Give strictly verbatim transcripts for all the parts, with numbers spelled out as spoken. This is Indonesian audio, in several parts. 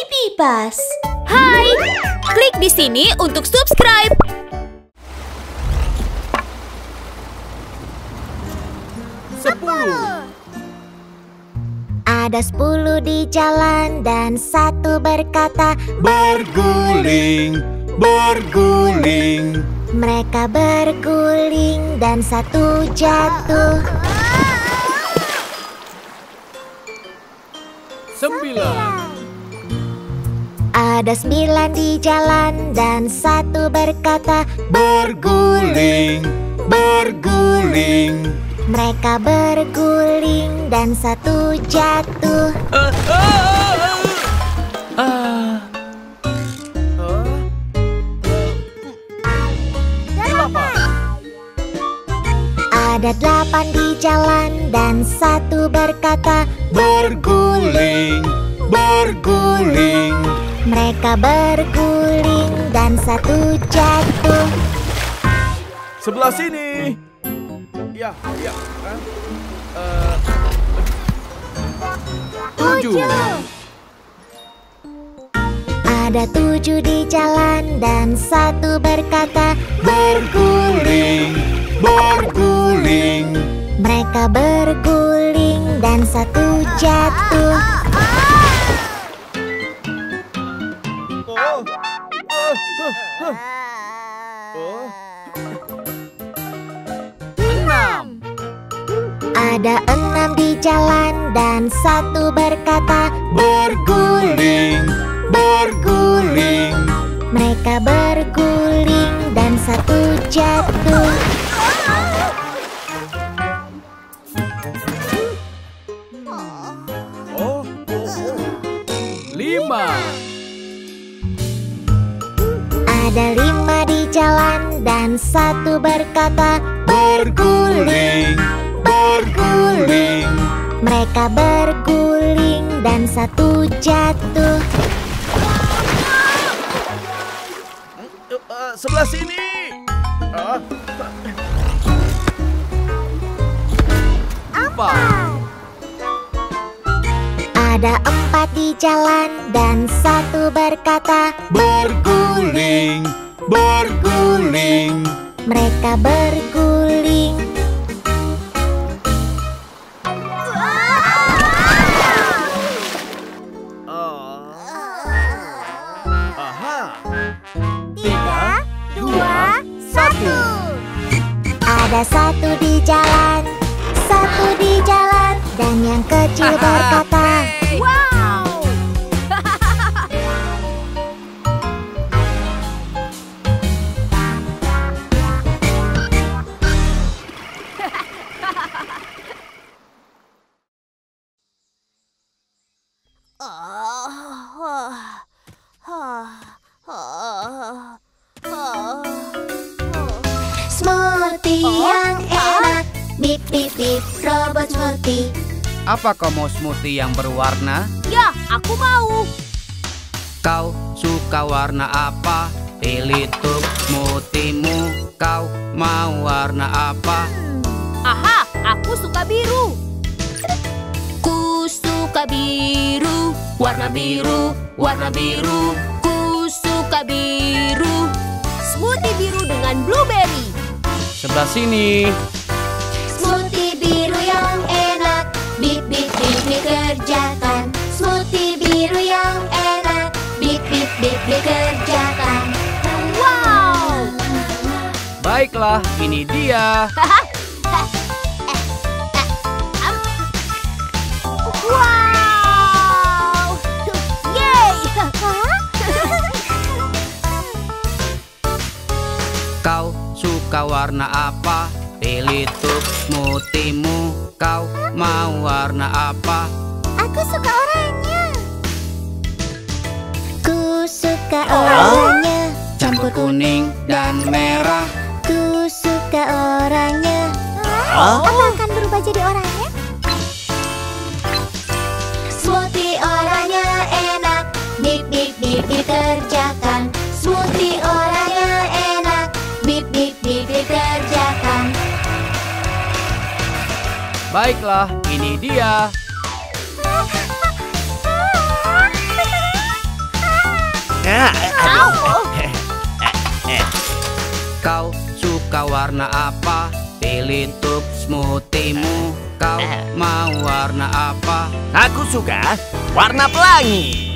Baby Bus. Hai, klik di sini untuk subscribe. Sepuluh. Ada sepuluh di jalan dan satu berkata berguling, berguling. Mereka berguling dan satu jatuh. Sembilan. Ada sembilan di jalan dan satu berkata berguling, berguling. Mereka berguling dan satu jatuh. uh, uh, uh, uh. Uh. Ada delapan di jalan dan satu berkata berguling, berguling. Mereka berguling dan satu jatuh. Sebelah sini. Ya, ya. Uh, tujuh. Ada tujuh di jalan dan satu berkata berguling, berguling. Mereka berguling dan satu jatuh. Oh. Oh. Oh. Oh. Enam. Ada enam di jalan dan satu berkata berguling, berguling. Mereka berguling dan satu jatuh. Ada lima di jalan dan satu berkata berguling, berguling. Mereka berguling dan satu jatuh. Sebelah sini. Apa? Ada empat di jalan dan satu berkata berguling, berguling. Mereka berguling. Oh. Aha. Tiga, dua, satu. Ada satu di jalan, satu di jalan, dan yang kecil berkata wow. Smoothie oh. yang enak. Bip bip bip, robot smoothie. Apa kau mau smoothie yang berwarna? Ya, aku mau. Kau suka warna apa? Pilih tuh smoothie-mu. Kau mau warna apa? Hmm. Aha, aku suka biru. Ku suka biru. Warna biru, warna biru. Ku suka biru. Smoothie biru dengan blueberry. Sebelah sini. Smoothie biru yang enak. Bip bip bip dikerjakan. Smoothie biru yang enak. Bip bip bip dikerjakan. Wow. Baiklah, ini dia. Wow. Yay. Kau suka warna apa? Pilih tuh smoothie-mu. Kau mau warna apa? Aku suka oranye. Ku suka oranye. Campur kuning dan merah. Ku suka oranye. Apa akan berubah jadi oranye? Smoothie oranye enak. Bip bip bip dikerjakan. Smoothie oranye enak. Bip bip bip dikerjakan. Baiklah, ini dia. Kau suka warna apa? Pilih untuk smoothie-mu. Kau mau warna apa? Aku suka warna pelangi.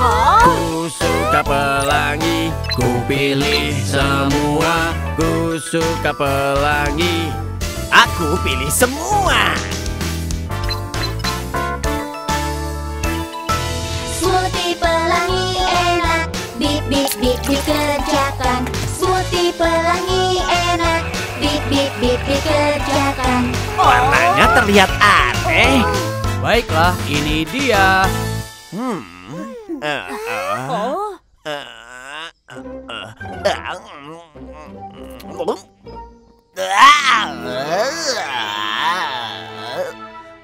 Ku suka pelangi. Ku pilih semua. Ku suka pelangi. Aku pilih semua. Smoothie pelangi enak, bip bip bip dikerjakan. Smoothie pelangi enak, bip bip bip dikerjakan. Warnanya terlihat aneh. Baiklah, ini dia. Hmm. Oh.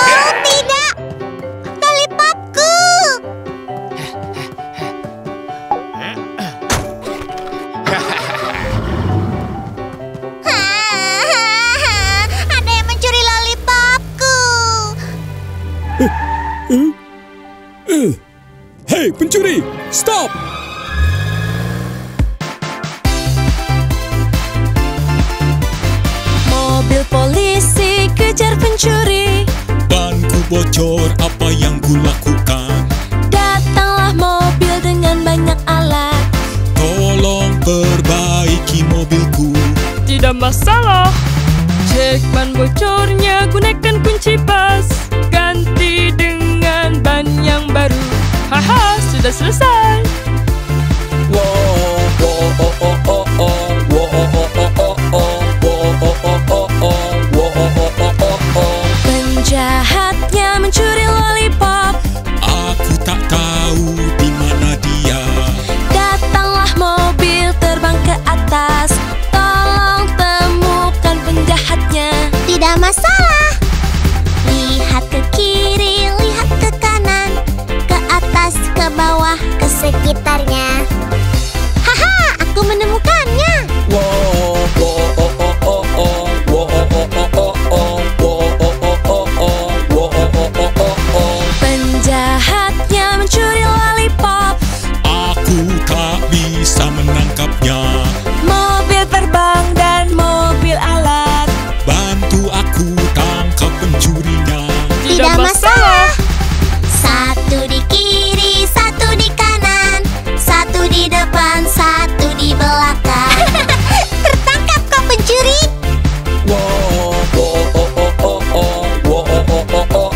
Oh tidak, lollipopku. Ada yang mencuri lollipopku. Hei pencuri, stop! Mobil polisi kejar pencuri. Banku bocor, apa yang kulakukan? Datanglah mobil dengan banyak alat. Tolong perbaiki mobilku. Tidak masalah. Cek ban bocornya, gunakan kunci pas. Ganti dengan ban yang baru. Haha, sudah selesai. Wow, wow, oh, oh, oh, oh. Wow, oh, oh, oh, oh, oh. Wow, oh, oh, oh, oh. Penjahatnya mencuri lollipop. Aku tak tahu di mana dia. Datanglah mobil terbang ke atas. Tolong temukan penjahatnya. Tidak masalah. Lihat ke kiri, lihat ke kanan, ke atas, ke bawah, ke sekitarnya. Haha, aku menemukannya. Wow, wow, oh, oh, oh, oh. Wow, oh, oh, oh, oh. Penjahatnya mencuri lollipop. Aku tak bisa menangkapnya. Mobil terbang dan mobil alat. Bantu aku tangkap pencurinya. Tidak masalah. Satu di kiri, satu di kanan, satu di depan, satu di belakang. Tertangkap kau pencuri. Wow, wow, oh, oh, oh, oh. Wow, oh, oh, oh, oh.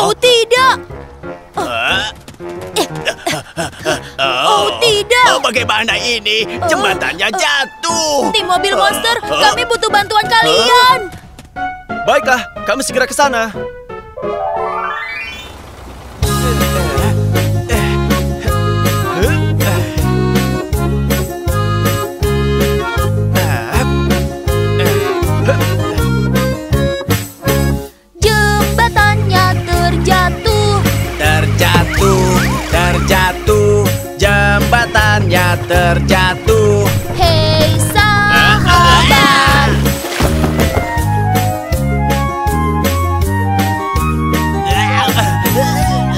Oh tidak! Oh tidak! Oh bagaimana ini? Jembatannya jatuh! Tim mobil monster, kami butuh bantuan kalian! Baiklah, kami segera ke sana. Terjatuh, jembatannya terjatuh. Hei sahabat.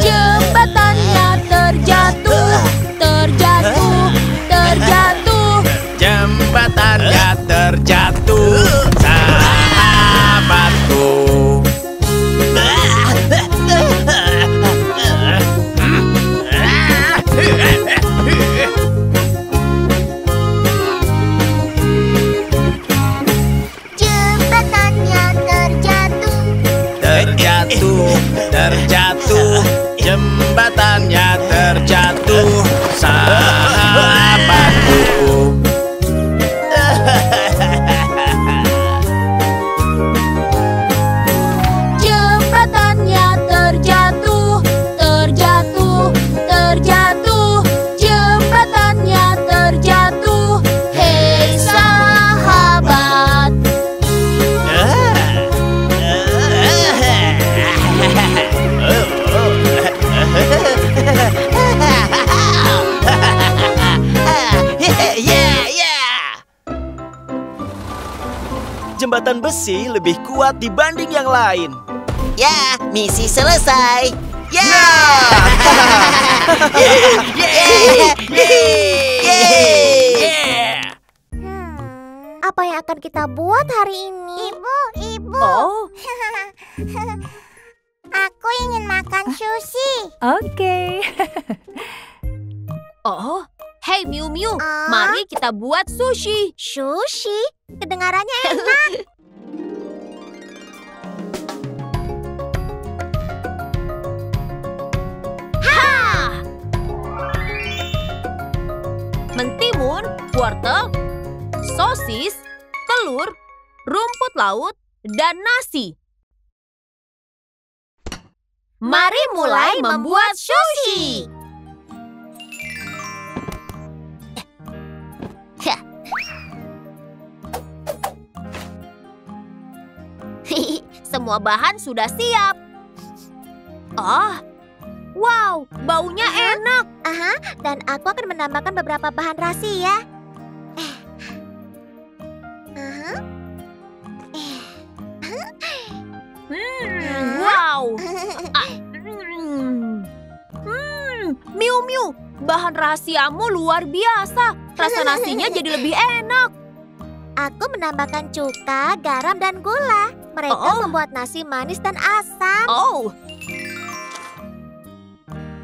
Jembatannya terjatuh, terjatuh, terjatuh. Jembatannya terjatuh, sahabatku. Terjatuh, jembatannya terjatuh. Saat Jembatan besi lebih kuat dibanding yang lain. Ya, misi selesai. Ya! Apa yang akan kita buat hari ini? Ibu, ibu. Oh. Aku ingin makan sushi. Oke. Oh. Hey Miu Miu, oh. Mari kita buat sushi. Sushi? Kedengarannya enak. Ha! Mentimun, wortel, sosis, telur, rumput laut, dan nasi. Mari mulai membuat sushi. Semua bahan sudah siap. Oh, wow, baunya enak. Aha, dan aku akan menambahkan beberapa bahan rahasia. Aha. Hmm, wow. Hmm, Miu Miu, bahan rahasiamu luar biasa. Rasa nasinya jadi lebih enak. Aku menambahkan cuka, garam, dan gula. Mereka oh. membuat nasi manis dan asam. Oh.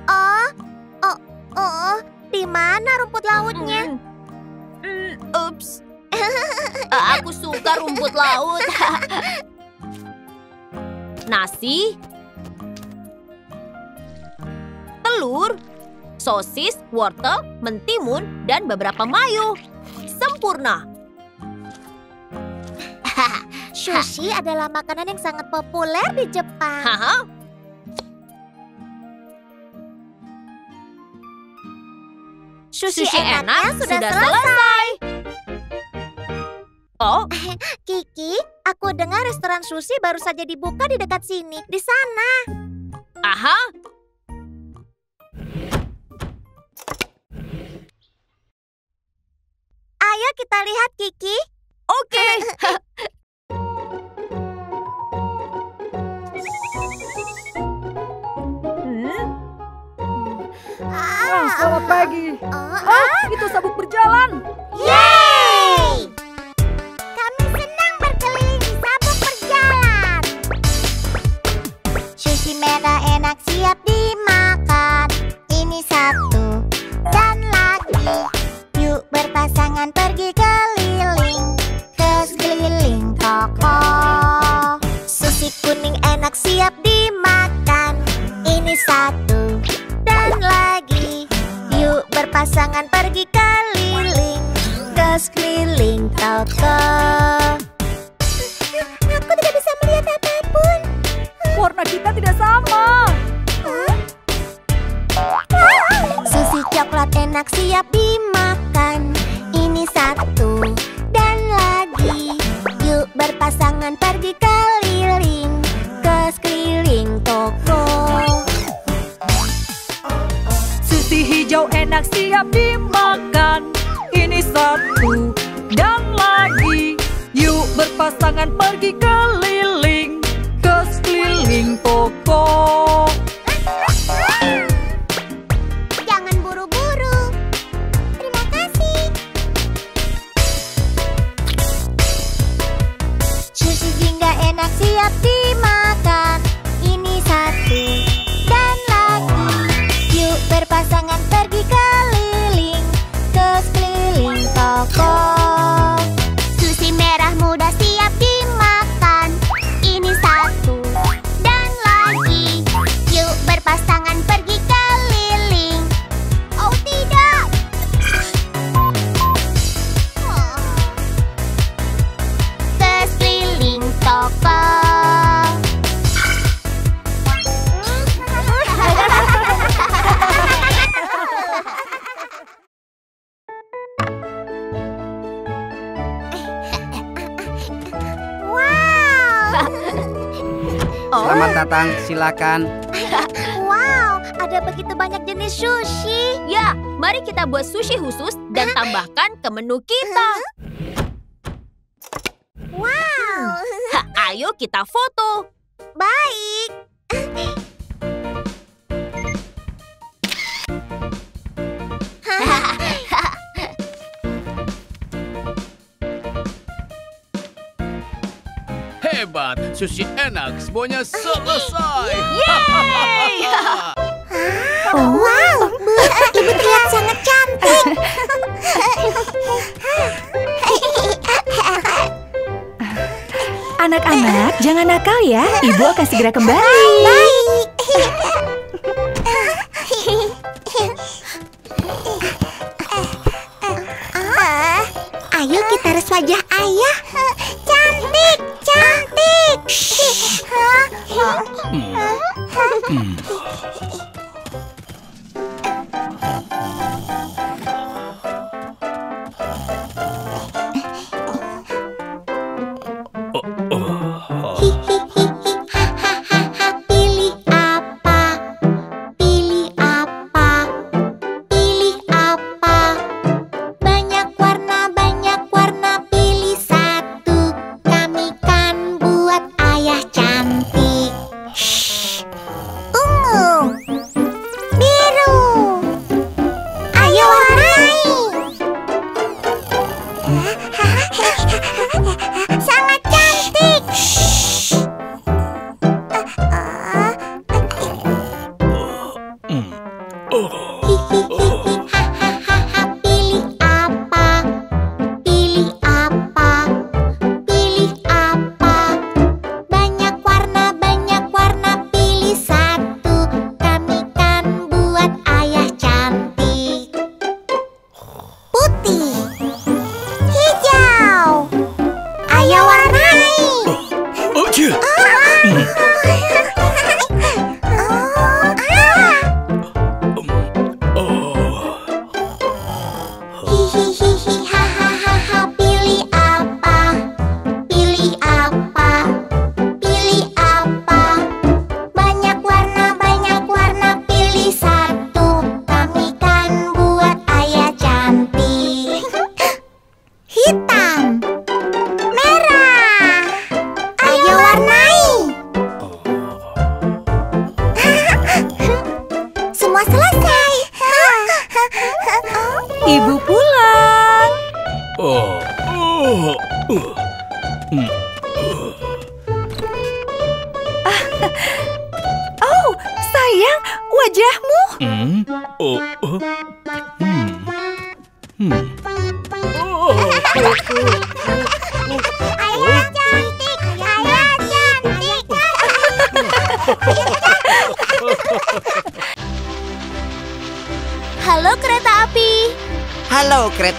Oh, oh, oh, di mana rumput lautnya? Mm, ups. Aku suka rumput laut. Nasi, telur, sosis, wortel, mentimun, dan beberapa mayo. Sempurna. Sushi adalah makanan yang sangat populer di Jepang. Haha. Sushi, Sushi enaknya enak sudah, sudah selesai. selesai. Oh, Kiki, aku dengar restoran sushi baru saja dibuka di dekat sini, di sana. Aha. Ayo kita lihat, Kiki. Oke. Okay. Ah, selamat pagi. Oh, itu sabuk berjalan. Yeay! Kami senang berkeliling di sabuk berjalan. Sushi merah enak siap dimakan. Ini satu dan lagi. Yuk berpasangan pergi keliling. Ke keliling toko. Sushi kuning enak siap dimakan. Ini satu dan lagi. Yuk berpasangan pergi keliling, ke sekeliling toko. Aku tidak bisa melihat apapun. Warna kita tidak sama. Huh? Sushi coklat enak siap dimakan. Ini satu dan lagi. Yuk berpasangan pergi keliling, ke sekeliling toko. Sushi hijau enak siap dimakan. Ini satu dan lagi. Yuk berpasangan pergi keliling, ke sekeliling toko. Jangan buru-buru. Terima kasih. Sushi jingga enak siap dimakan. Ini satu dan lagi. Yuk berpasangan pergi keliling, ke sekeliling toko. Sushi merah muda siap dimakan. Ini satu dan lagi. Kang, silakan. Wow, ada begitu banyak jenis sushi. Ya, mari kita buat sushi khusus dan tambahkan ke menu kita. Wow. Ha, ayo kita foto. Baik. Hebat, sushi enak, semuanya selesai. Yeay! Oh, wow, ibu terlihat sangat cantik. Anak-anak, jangan nakal ya. Ibu akan segera kembali. Baik. Ah, ayo kita res wajah ayah. Cantik, cantik. Hmm.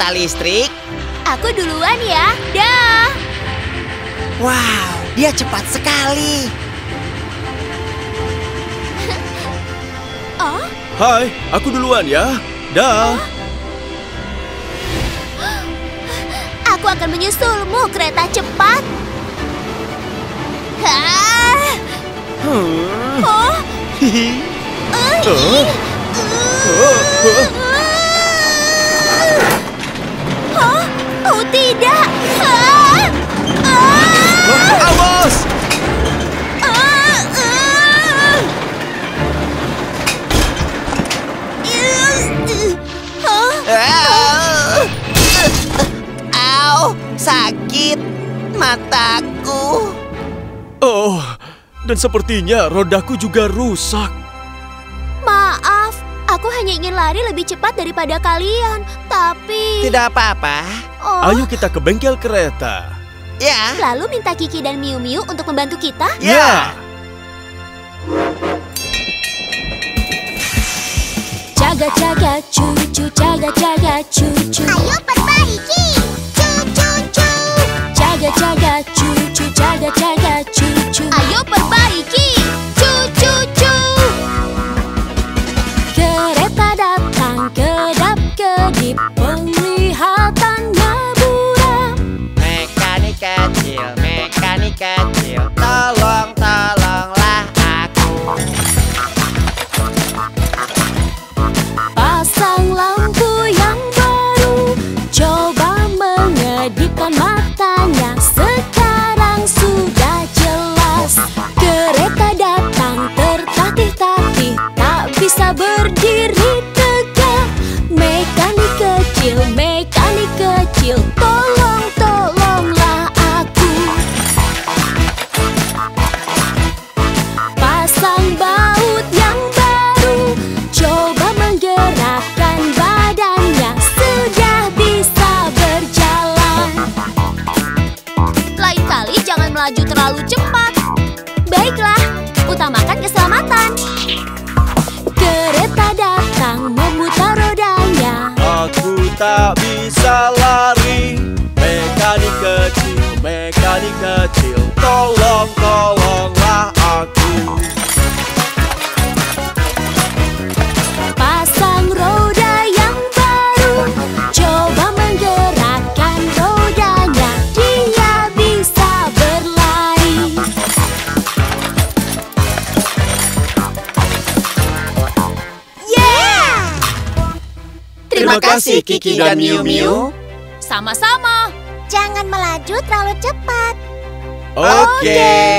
Listrik. Aku duluan ya, dah. Wow, dia cepat sekali. Oh? Hai, aku duluan ya, dah. Oh? Aku akan menyusulmu, kereta cepat. Ah. Hmm. Oh? Hihi. Uh. Oh. Oh. Oh. Oh tidak! Ah! Ah! Awas! Ah! Ah! Ah! Au, sakit mataku. Oh, dan sepertinya rodaku juga rusak. Maaf, aku hanya ingin lari lebih cepat daripada kalian, tapi... Tidak apa-apa. Oh. Ayo kita ke bengkel kereta. Ya. Lalu minta Kiki dan Miu Miu untuk membantu kita. Ya. Jaga-jaga cucu, jaga-jaga cucu. Ayo perbaiki, cucu-cucu. Jaga-jaga cucu, jaga-jaga cucu. Ayo perbaiki, cucu-cucu. Kereta datang, kedap-kedip penglihatan. Mekanik kecil, mekanik kecil, tolong tolonglah aku. keselamatan. Kereta datang memutar rodanya. Aku tak bisa lari. Mekanik kecil, mekanik kecil, tolong, tolonglah aku. Pasang roda yang baru, coba menggerakkan rodanya. Dia bisa berlari. Yeah! Terima kasih Kiki dan Miu Miu. Sama-sama. Jangan melaju terlalu cepat. Oke. Okay.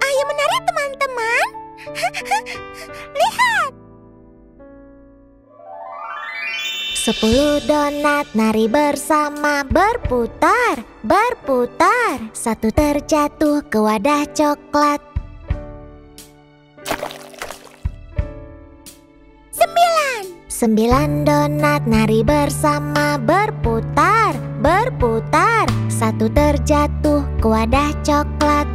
Ayo menari teman-teman. Lihat. Sepuluh donat nari bersama, berputar, berputar. Satu terjatuh ke wadah coklat. Sembilan. Sembilan donat nari bersama, berputar, berputar. Satu terjatuh ke wadah coklat.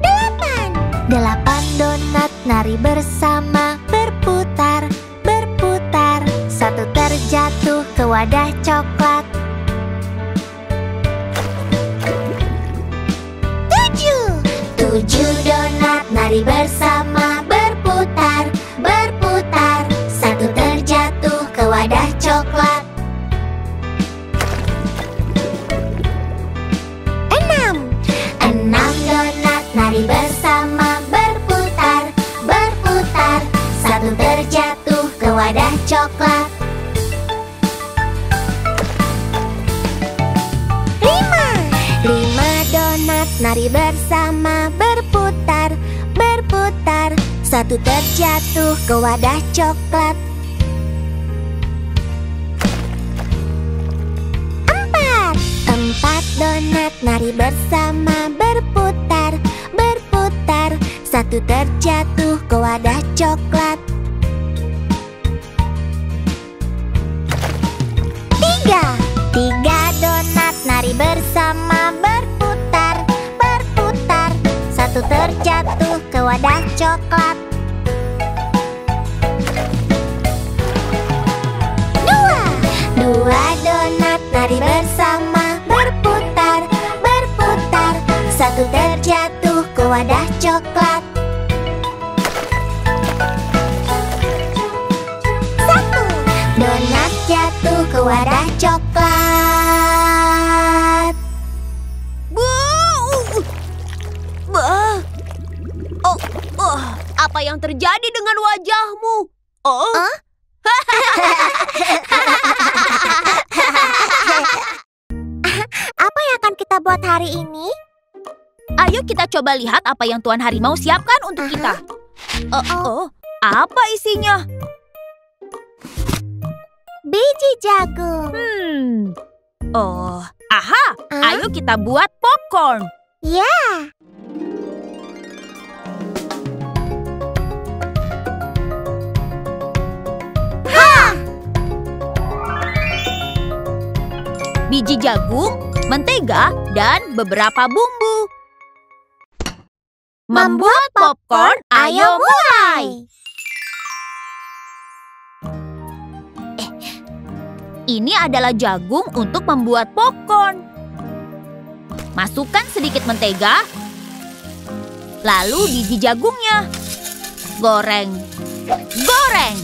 Delapan. Delapan donat nari bersama, berputar, berputar. Satu terjatuh ke wadah coklat. Tujuh. Tujuh donat nari bersama, berputar, berputar. Satu terjatuh ke wadah coklat. Enam. Enam donat nari bersama, berputar, berputar. Satu terjatuh ke wadah coklat. Lima. Lima donat nari bersama, berputar, berputar. Satu terjatuh ke wadah coklat. Empat. Empat donat nari bersama, berputar, berputar. Satu terjatuh ke wadah coklat. Tiga. Tiga donat nari bersama, berputar, berputar. Satu terjatuh ke wadah coklat. Dua. Dua donat nari bersama, berputar, berputar. Satu terjatuh ke wadah coklat. Satu. Donat jatuh ke wadah coklat. Oh, oh, apa yang terjadi dengan wajahmu? Oh, huh? Apa yang akan kita buat hari ini? Ayo kita coba lihat apa yang Tuan Harimau siapkan untuk uh-huh. kita. Oh, oh, apa isinya? Biji jagung. Hmm. Oh, aha. Uh? Ayo kita buat popcorn. Ya. Yeah. Biji jagung, mentega, dan beberapa bumbu. Membuat popcorn, ayo mulai! Eh, ini adalah jagung untuk membuat popcorn. Masukkan sedikit mentega, lalu biji jagungnya. Goreng, goreng.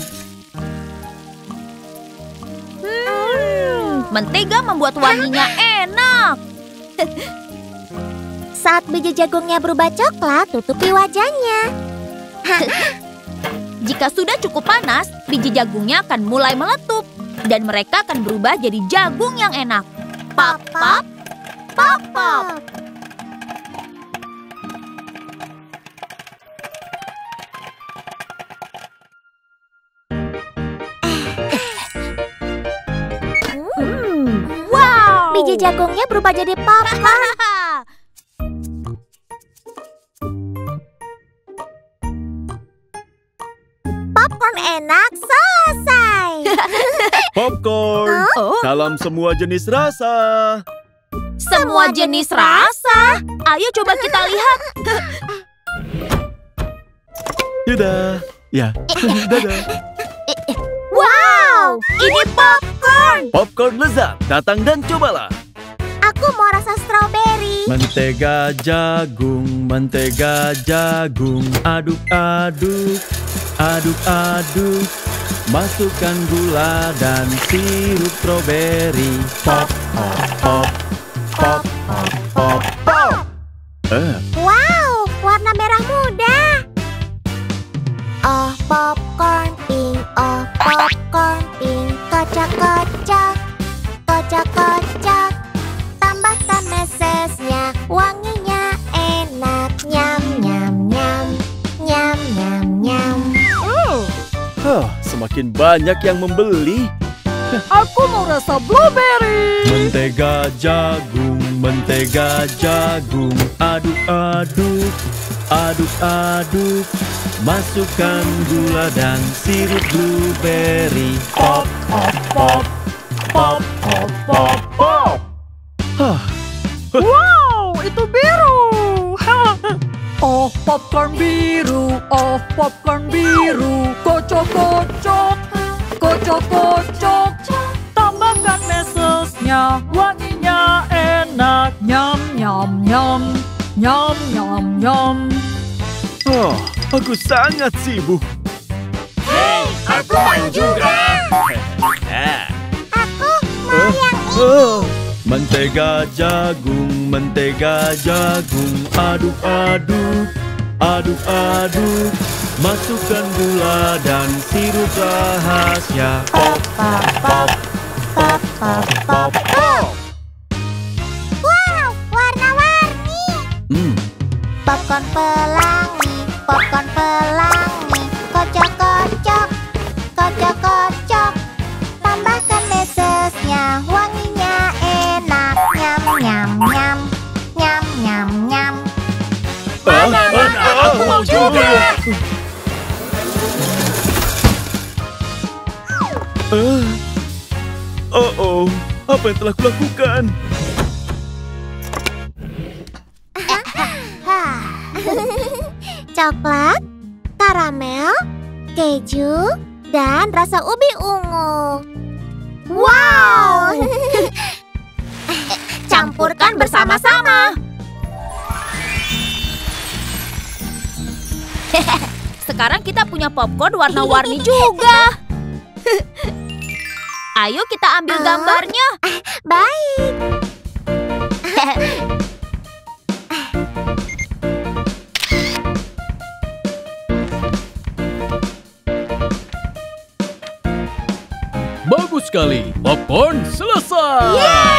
Hmm. Mentega membuat wanginya enak. Saat biji jagungnya berubah coklat, tutupi wajahnya. Jika sudah cukup panas, biji jagungnya akan mulai meletup. Dan mereka akan berubah jadi jagung yang enak. Pop, pop, pop, pop. Biji jagungnya berubah jadi pop. popcorn enak selesai. Popcorn, huh? Dalam semua jenis rasa. Semua jenis rasa? Ayo coba kita lihat. Dadah. Ya, dadah. Wow, ini popcorn. Popcorn lezat, datang dan cobalah. Aku mau rasa stroberi. Mentega jagung, mentega jagung. Aduk-aduk, aduk-aduk. Masukkan gula dan sirup stroberi. Pop, pop, pop, pop, pop, pop, pop. Eh. Wow, warna merah muda. Oh, popcorn pink, oh, popcorn pink. Kocak-kocak, kocak-kocak. Tambahkan mesesnya, wanginya enak. Nyam-nyam-nyam, nyam-nyam-nyam. Oh, huh, semakin banyak yang membeli. Aku mau rasa blueberry. Mentega jagung, mentega jagung. Aduk-aduk, aduk-aduk. Masukkan gula dan sirup blueberry. Pop, pop, pop, pop, pop, pop, pop. Wow, itu biru. Oh, popcorn biru, oh, popcorn biru. Kocok-kocok, kocok-kocok. Tambahkan mesesnya, wanginya enak. Nyam, nyam, nyam, nyam, nyam, nyam. Oh, aku sangat sibuk. Hei, aku mau juga. Aku mau yang ini. Mentega jagung, mentega jagung. Aduk-aduk, aduk-aduk. Masukkan gula dan sirup rahasia. Pop, pop, pop, pop, pop, pop, pop. Wow, warna-warni. Hmm. Popcorn pelangi, popcorn pelangi. Kocok-kocok, kocok-kocok. Tambahkan mesesnya, wanginya enak. Nyam-nyam-nyam, nyam-nyam-nyam. Anak-anak, aku mau juga. Uh, Oh-oh, apa yang telah kulakukan? Coklat, karamel, keju, dan rasa ubi ungu. Wow! Campurkan bersama-sama. Sekarang kita punya popcorn warna-warni juga. Ayo kita ambil gambarnya. Baik. Bagus sekali, popcorn selesai. Yeay!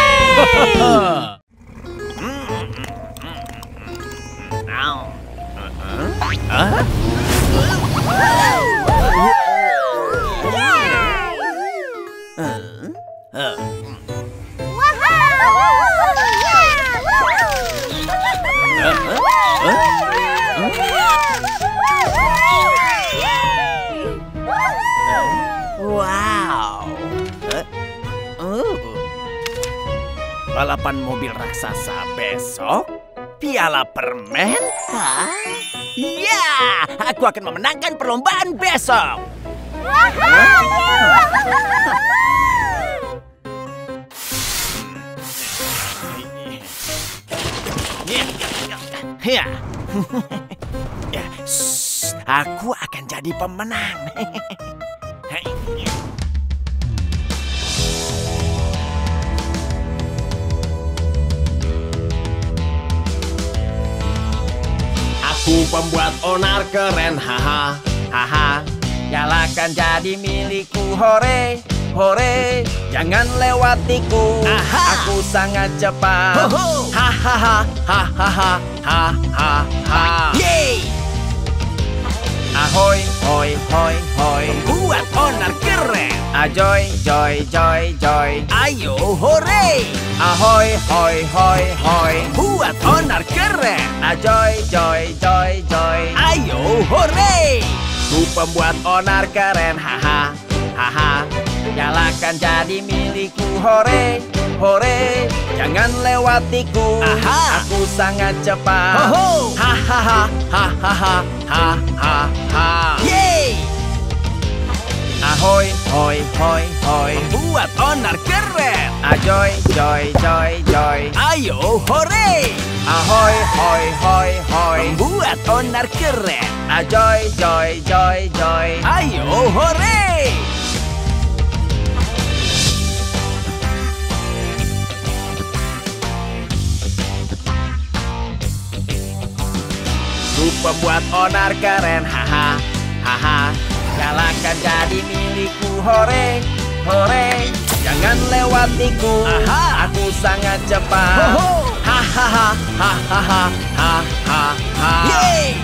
Balapan mobil raksasa besok, piala permen. Hah? Iya, aku akan memenangkan perlombaan besok. Ya, aku akan jadi pemenang. Aku pembuat onar keren, haha, haha. Nyalakan jadi milikku, hore, hore. Jangan lewatiku, aha. Aku sangat cepat. Hahaha, hahaha, hahaha, ha. Yeay! Ahoy, hoy, hoy, hoy. Pembuat onar keren. Ajoy, joy, joy, joy. Ayo, hore! Ahoy, hoy, hoy, hoy. Buat onar keren. Ajoy, joy, joy, joy. Ayo, hore! Aku pembuat onar keren, haha, haha. Nyalakan jadi milikku, hore, hore. Jangan lewatiku, aha. Aku sangat cepat, hahaha, hahaha, hahaha. Yeay! Ahoy, hoy, hoy, hoy. Pembuat onar keren. Ajoy, joy, joy, joy. Ayo, hore! Ahoy, hoy, hoy, hoy. Pembuat onar keren. Ajoy, joy, joy, joy. Ayo, hore! Ku pembuat onar keren, haha, haha. Nyalakan jadi milikku, hore, hore. Jangan lewatiku, aha. Aku sangat cepat, hahaha, hahaha, hahaha. Yeay!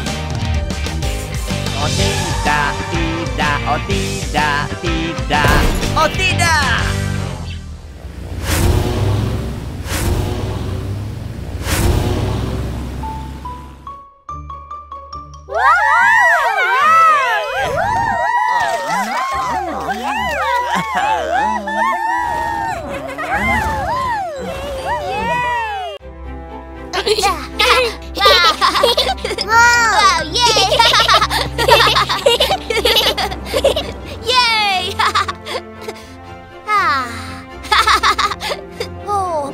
Oh tidak, tidak, oh tidak, tidak, oh tidak.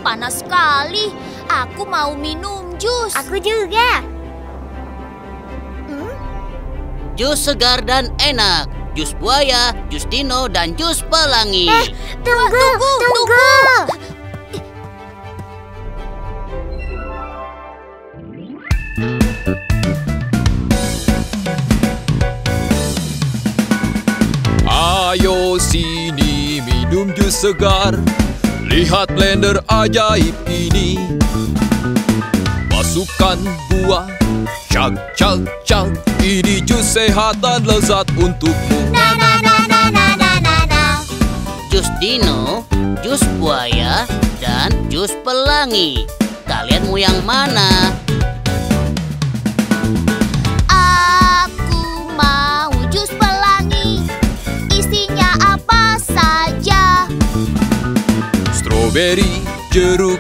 Panas sekali. Aku mau minum jus. Aku juga. Hmm? Jus segar dan enak. Jus buaya, jus dino, dan jus pelangi. Eh, tunggu, tunggu, tunggu. tunggu. Ayo sini minum jus segar. Lihat blender ajaib ini. Masukkan buah, cak cak cak. Ini jus sehat dan lezat untukmu. Na na na na na na na na. Jus dino, jus buaya, dan jus pelangi. Kalian mau yang mana? Aku mau jus pelangi. Isinya apa saja? Strawberry, jeruk,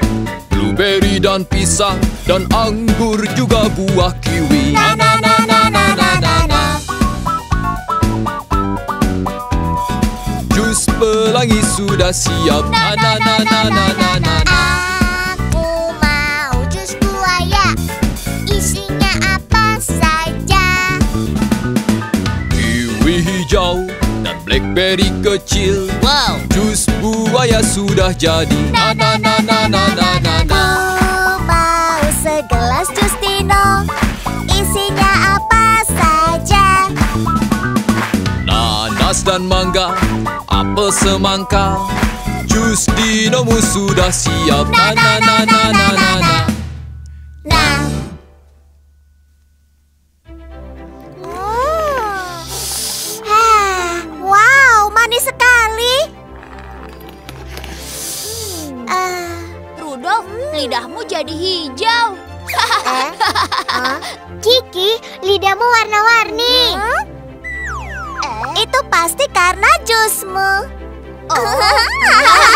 blueberry dan pisang, dan anggur juga buah kiwi. Na na na na na na na na. Jus pelangi sudah siap. Na na na na na na na na. Aku mau jus buaya. Isinya apa saja? Kiwi hijau dan blackberry kecil. Wow. Jus buaya sudah jadi. Na na na na na na na na. Aku mau segelas jus dino. Isinya apa saja? Nanas dan mangga, apel semangka. Jus dinomu sudah siap. Na na na na na na na. Nah. Lidahmu jadi hijau. Eh? Huh? Kiki, lidahmu warna-warni. Huh? Eh? Itu pasti karena jusmu. Oh.